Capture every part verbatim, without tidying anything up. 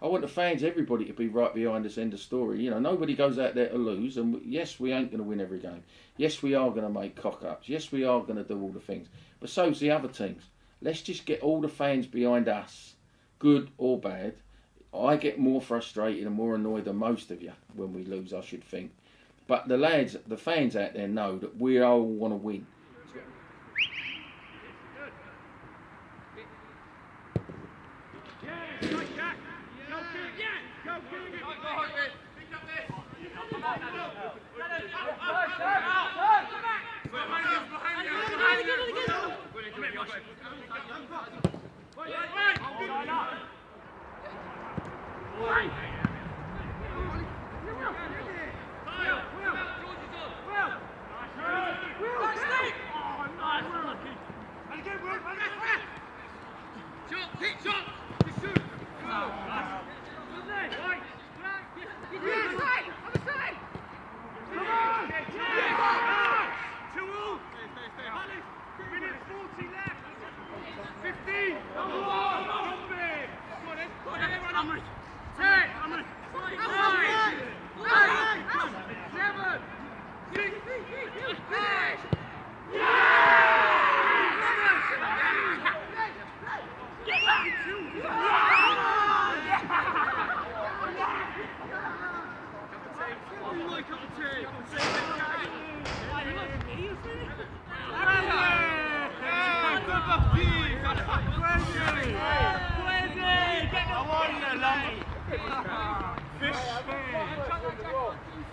I want the fans, everybody, to be right behind us, end of story. You know, nobody goes out there to lose, and yes, we ain't going to win every game. Yes, we are going to make cock-ups. Yes, we are going to do all the things. But so's the other teams. Let's just get all the fans behind us, good or bad. I get more frustrated and more annoyed than most of you when we lose, I should think. But the lads, the fans out there know that we all want to win.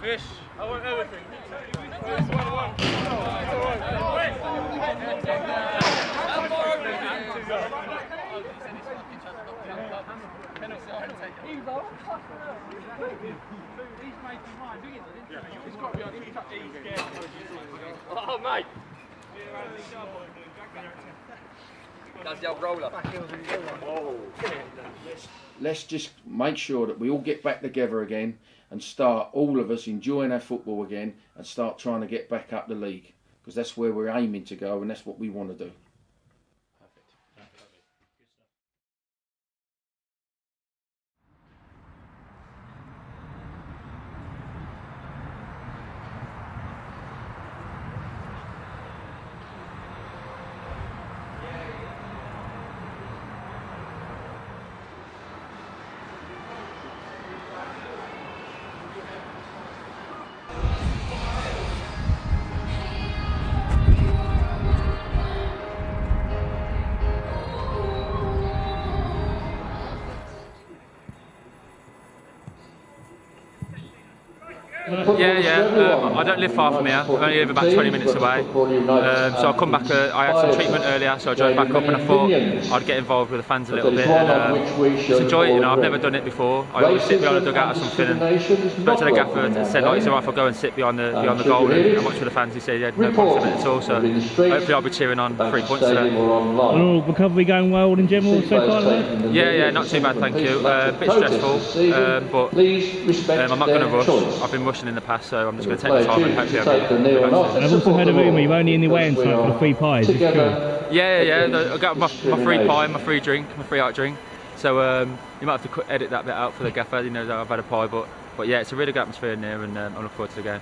Fish, I want everything. Oh, mate. That's the old roller. Oh. Let's just make sure that we all get back together again and start, all of us, enjoying our football again and start trying to get back up the league, because that's where we're aiming to go and that's what we want to do. Yeah, yeah. Um, I don't live far from here. I'm only live about twenty minutes away. Um, so I come back. Uh, I had some treatment earlier, so I drove back up and I thought I'd get involved with the fans a little bit and um, just enjoy it. You know, I've never done it before. I always sit behind a dugout or something and spoke to the gaffer and said, like, it's alright if I go and sit behind the behind the goal and watch for the fans. He said, yeah, no problem at all. So hopefully I'll be cheering on three points today. All recovery going well in general so far? Yeah, yeah, not too bad, thank you. Uh, a bit stressful, uh, but um, I'm not going to rush. I've been rushing in the past, so I'm just going to take the time and hopefully I'll be able to. I've also heard a rumour you're only in the way in tonight for the free pies. It's cool. Yeah, yeah, yeah. I got my, my free pie, my free drink, my free out drink. So um, you might have to edit that bit out for the gaffer. He knows that I've had a pie, but but yeah, it's a really good atmosphere in there, and um, I look forward to the game.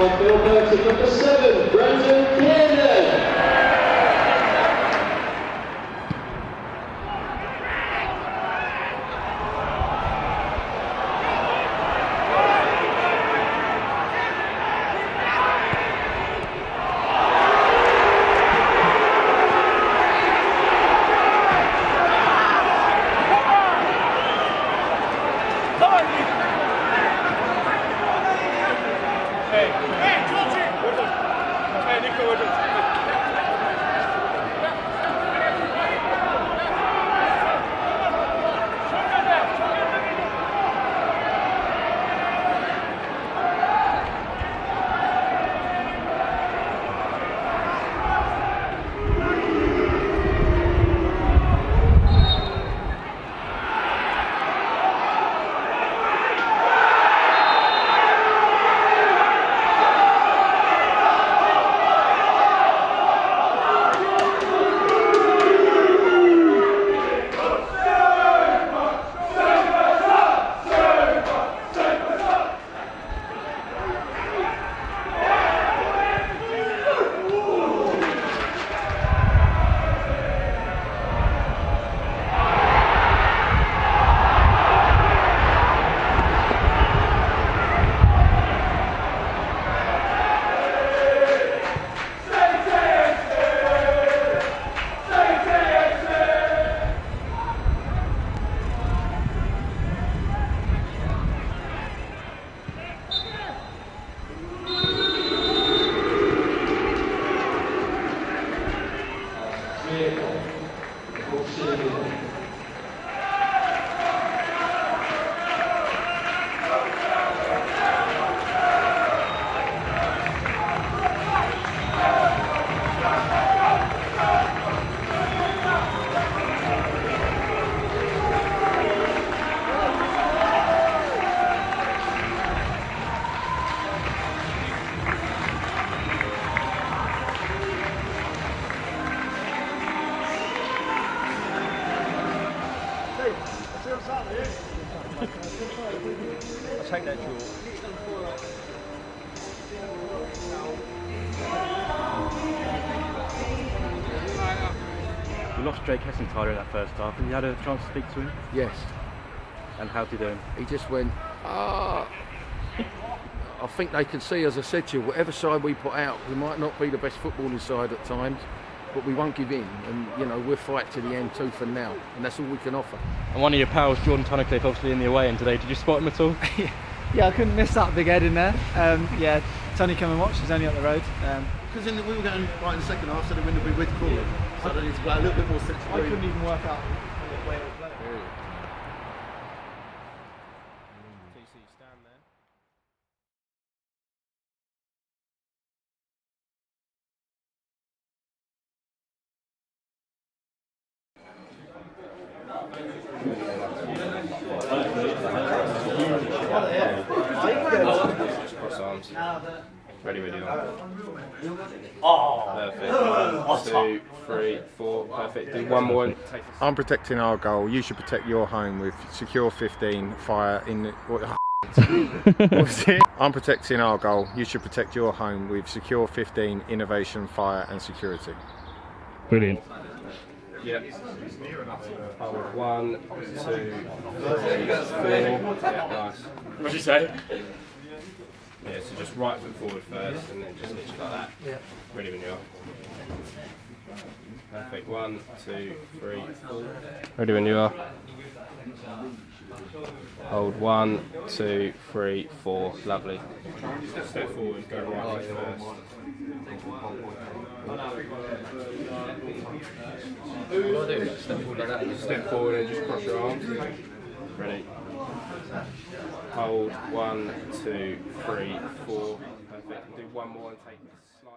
on field coaching number seven, Brendan Kiernan. Tyler in that first half, and you had a chance to speak to him? Yes. And how did he do? He just went, ah, I think they can see, as I said to you, whatever side we put out, we might not be the best footballing side at times, but we won't give in, and you know, we'll fight to the end, tooth for now, and that's all we can offer. And one of your pals, Jordan Tonicliffe, obviously in the away end today, did you spot him at all? Yeah, I couldn't miss that big head in there. Um, yeah, Tony came and watched, he's only up the road. Um, Because we were going right in the second half, so the wind would be with Crawley. Yeah. So I need to play a little bit more central. I couldn't even work out the way it was playing. Really? I'm protecting our goal. You should protect your home with Secure fifteen Fire in the, what the was it? I'm protecting our goal. You should protect your home with Secure fifteen Innovation Fire and Security. Brilliant. Yep. One, two, three, four. Yeah, nice. What'd you say? Yeah, so just right foot forward first, and then just literally like that. Yeah. Ready when you are. Perfect. One, two, three. Ready when you are. Hold. One, two, three, four. Lovely. Step forward. Go right foot first. Step forward like that. Step forward and just cross your arms. Ready. Hold. One, two, three, four. Perfect. And do one more and take slightly.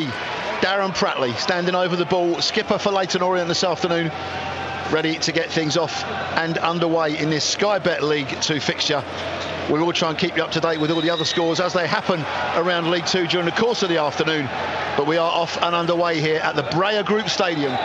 be Darren Prattley standing over the ball, skipper for Leyton Orient this afternoon, ready to get things off and underway in this Sky Bet League two fixture. We will try and keep you up to date with all the other scores as they happen around League Two during the course of the afternoon. But we are off and underway here at the Breyer Group Stadium.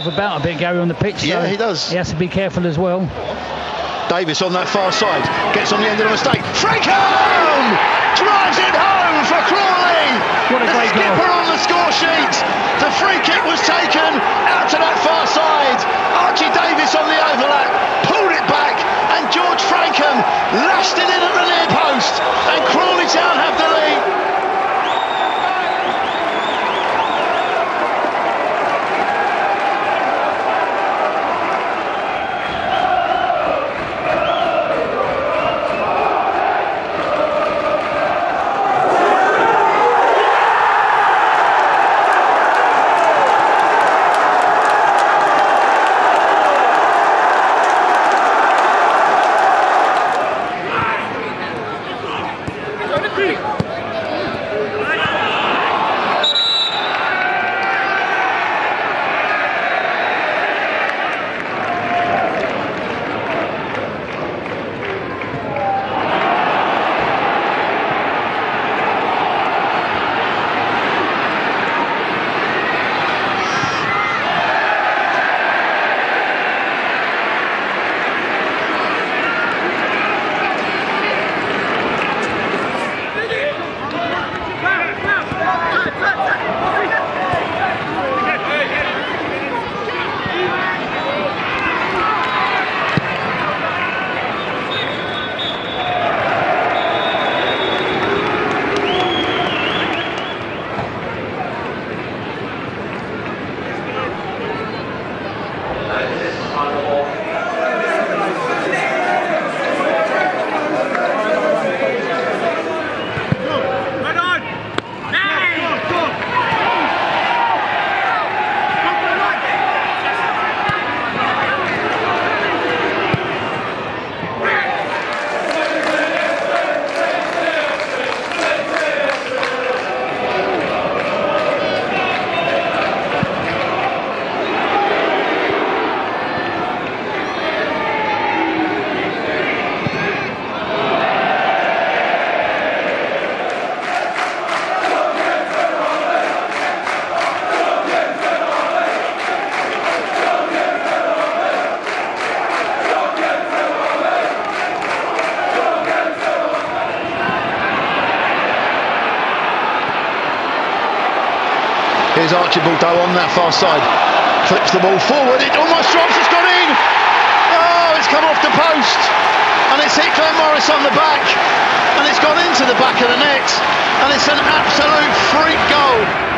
About a bit, Gary, on the pitch. Yeah, so he does. He has to be careful as well. Davis on that far side gets on the end of the mistake. Frankham drives it home for Crawley. What a the great skipper goal. On the score sheet. The free kick was taken out to that far side. Archie Davis on the overlap pulled it back, and George Frankham lashed it in at the near post, and Crawley Town have the lead. is Archibald Doe on that far side. Flips the ball forward. It almost drops. It's gone in. Oh, it's come off the post. And it's hit Glenn Morris on the back. And it's gone into the back of the net. And it's an absolute freak goal.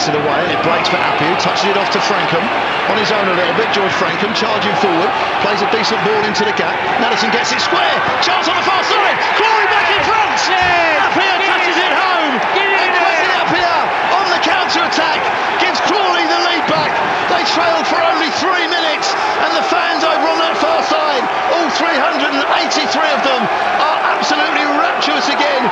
It away, and it breaks for Appiu, touches it off to Frankham, on his own a little bit, George Frankham charging forward, plays a decent ball into the gap, Madison gets it square, chance on the far side, Crawley back in front, yeah. Appiu touches it, it home, and Quentin Appiu on the counter-attack, gives Crawley the lead back, they trailed for only three minutes, and the fans over on that far side, all three hundred eighty-three of them, are absolutely rapturous again.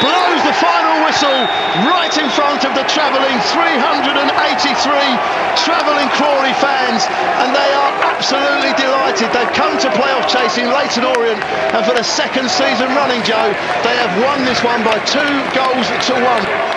Blows the final whistle right in front of the travelling three hundred eighty-three travelling Crawley fans, and they are absolutely delighted. They've come to playoff chasing Leyton Orient, and for the second season running, Joe, they have won this one by two goals to one.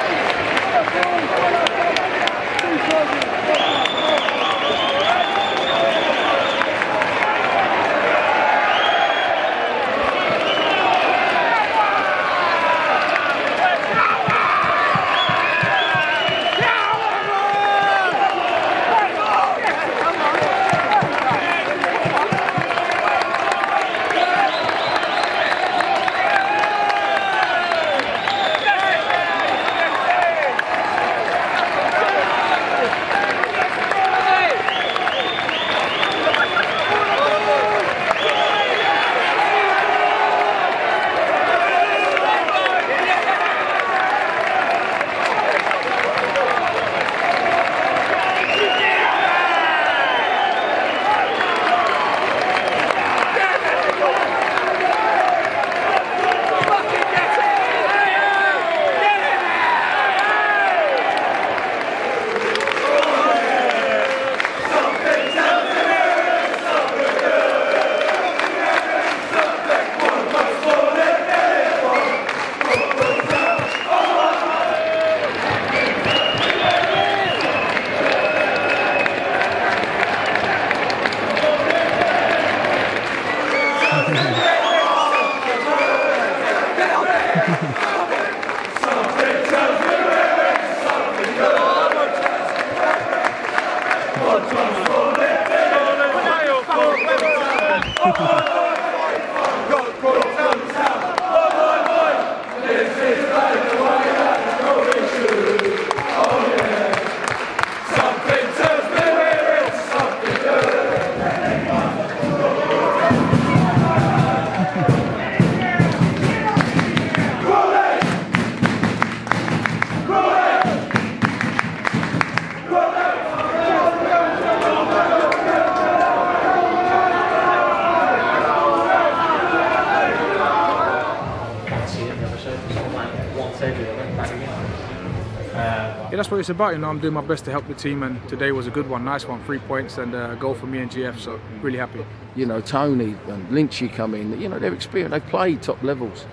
That's what it's about, you know. I'm doing my best to help the team, and today was a good one, nice one, three points and a goal for me and G F, so really happy. You know, Tony and Lynchy come in, you know, they're experienced, they've played top levels.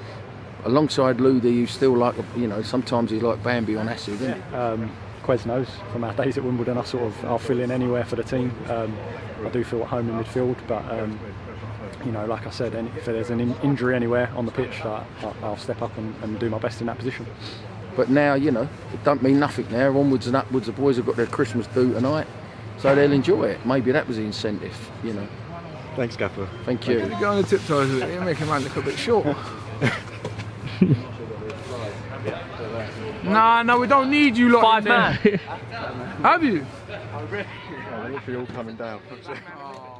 Alongside Ludi, who's still like, you know, sometimes he's like Bambi on acid, isn't he? Um, Quez knows, from our days at Wimbledon, I sort of, I'll fill in anywhere for the team. Um, I do feel at home in midfield, but, um, you know, like I said, if there's an injury anywhere on the pitch, I, I'll step up and, and do my best in that position. But now, you know, it don't mean nothing now. Onwards and upwards, the boys have got their Christmas do tonight, so they'll enjoy it. Maybe that was the incentive, you know. Thanks, Gaffer. Thank you. You're going on the tiptoes with it. You're making mine look a bit short. nah, no, we don't need you lot. Five man. Have you? I reckon they're all coming down.